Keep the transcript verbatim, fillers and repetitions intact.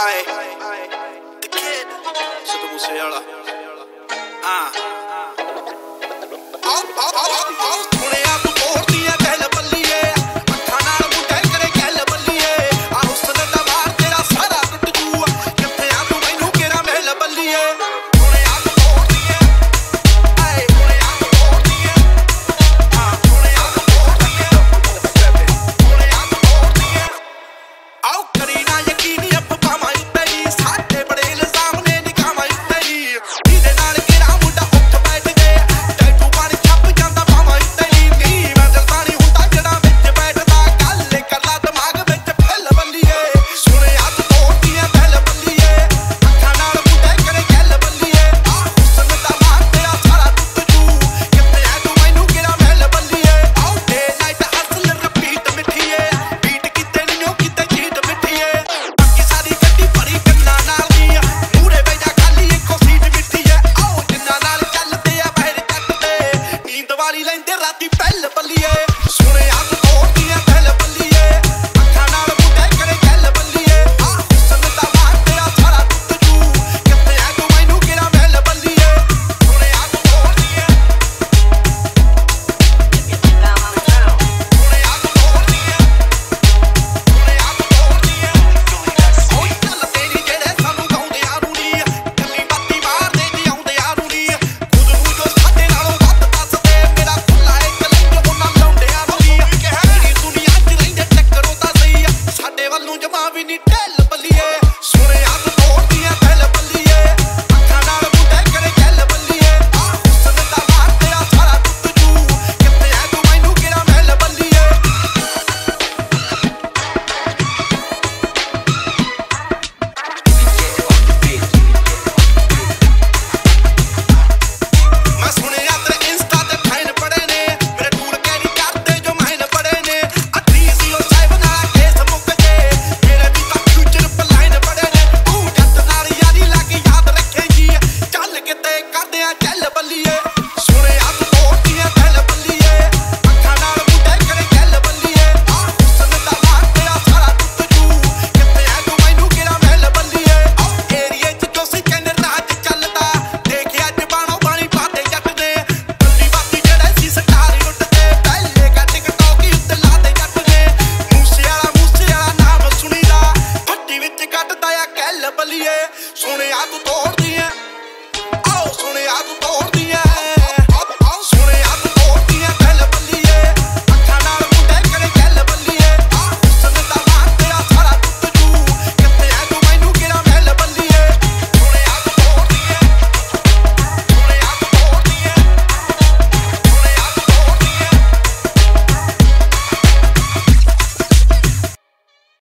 Aye, The Kid. Sotto musiala. Ah. Out, out, out, out. Tune aap portiya kahl balliye. Matha naal mudai kare kahl balliye. Aa husn da baar tera sara tut jua. Kithe aa tu mainu kera mahl balliye. Tune aap portiya. Aye, tune aap portiya. Ah, tune aap portiya. Tune aap portiya. Aao kare na yakini. Need help.